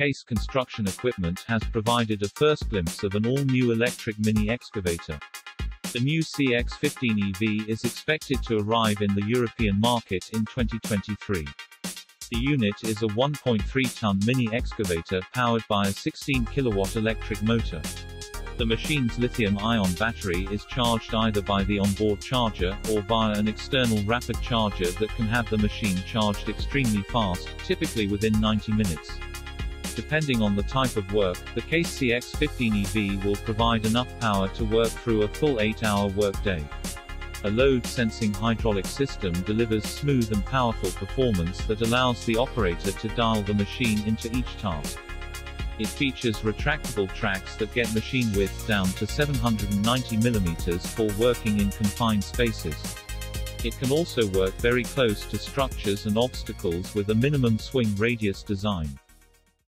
Case Construction Equipment has provided a first glimpse of an all-new electric mini excavator. The new CX15 EV is expected to arrive in the European market in 2023. The unit is a 1.3-ton mini excavator powered by a 16-kilowatt electric motor. The machine's lithium-ion battery is charged either by the onboard charger, or via an external rapid charger that can have the machine charged extremely fast, typically within 90 minutes. Depending on the type of work, the Case CX15 EV will provide enough power to work through a full 8-hour workday. A load-sensing hydraulic system delivers smooth and powerful performance that allows the operator to dial the machine into each task. It features retractable tracks that get machine width down to 790 mm for working in confined spaces. It can also work very close to structures and obstacles with a minimum swing radius design.